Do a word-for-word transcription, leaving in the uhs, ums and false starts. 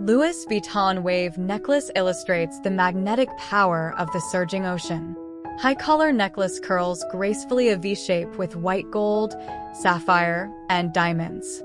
Louis Vuitton wave necklace illustrates the magnetic power of the surging ocean. High-collar necklace curls gracefully a V shape with white gold, sapphire, and diamonds.